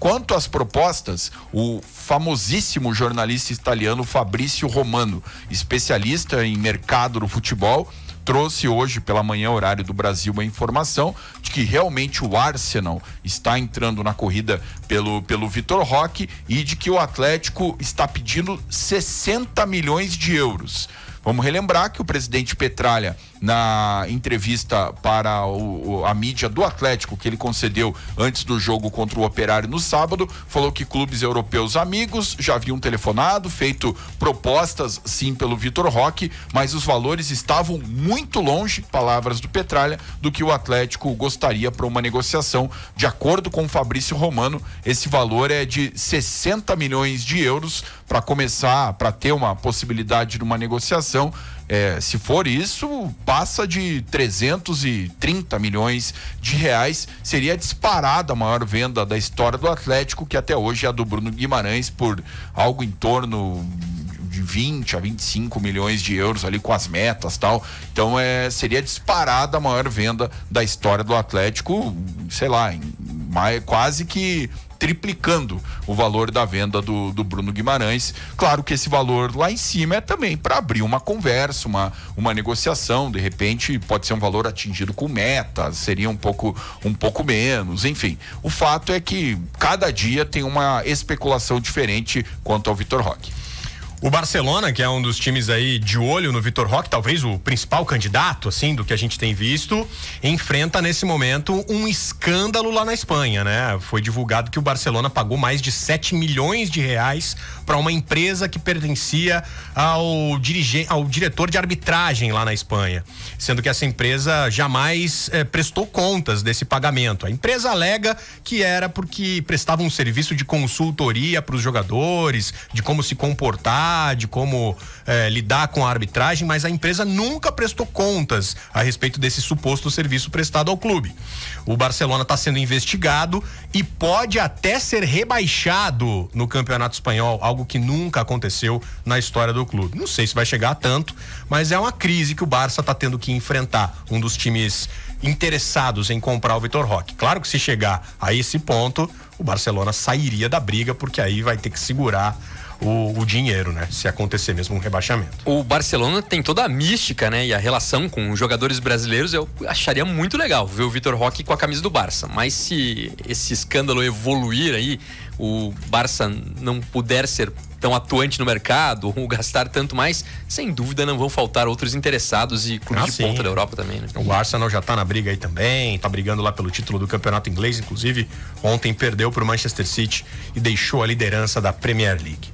Quanto às propostas, o famosíssimo jornalista italiano Fabrício Romano, especialista em mercado do futebol, trouxe hoje pela manhã, horário do Brasil, a informação de que realmente o Arsenal está entrando na corrida pelo Vitor Roque e de que o Atlético está pedindo 60 milhões de euros. Vamos relembrar que o presidente Petralha, na entrevista para a mídia do Atlético que ele concedeu antes do jogo contra o Operário no sábado, falou que clubes europeus amigos já haviam telefonado, feito propostas sim pelo Vitor Roque, mas os valores estavam muito longe, palavras do Petralha, do que o Atlético gostaria para uma negociação. De acordo com o Fabrício Romano, esse valor é de 60 milhões de euros para começar, para ter uma possibilidade de uma negociação. Se for isso, passa de 330 milhões de reais, seria disparada a maior venda da história do Atlético, que até hoje é a do Bruno Guimarães, por algo em torno de 20 a 25 milhões de euros ali com as metas e tal. Então seria disparada a maior venda da história do Atlético, sei lá, quase que triplicando o valor da venda do Bruno Guimarães. Claro que esse valor lá em cima é também para abrir uma conversa, uma negociação. De repente pode ser um valor atingido com meta, seria um pouco menos, enfim. O fato é que cada dia tem uma especulação diferente quanto ao Vitor Roque. O Barcelona, que é um dos times aí de olho no Vitor Roque, talvez o principal candidato, assim, do que a gente tem visto, enfrenta nesse momento um escândalo lá na Espanha, né? Foi divulgado que o Barcelona pagou mais de 7 milhões de reais para uma empresa que pertencia ao diretor de arbitragem lá na Espanha, sendo que essa empresa jamais prestou contas desse pagamento. A empresa alega que era porque prestava um serviço de consultoria para os jogadores, de como se comportar, de como lidar com a arbitragem, mas a empresa nunca prestou contas a respeito desse suposto serviço prestado ao clube. O Barcelona está sendo investigado e pode até ser rebaixado no Campeonato Espanhol, algo que nunca aconteceu na história do clube. Não sei se vai chegar a tanto, mas é uma crise que o Barça está tendo que enfrentar, um dos times interessados em comprar o Vitor Roque. Claro que se chegar a esse ponto, o Barcelona sairia da briga, porque aí vai ter que segurar o dinheiro, né? Se acontecer mesmo um rebaixamento. O Barcelona tem toda a mística, né? E a relação com os jogadores brasileiros, eu acharia muito legal ver o Vitor Roque com a camisa do Barça. Mas se esse escândalo evoluir aí, o Barça não puder ser tão atuante no mercado ou gastar tanto mais, sem dúvida não vão faltar outros interessados e clubes de ponta da Europa também, né? O Arsenal já tá na briga aí também, tá brigando lá pelo título do campeonato inglês, inclusive ontem perdeu pro Manchester City e deixou a liderança da Premier League.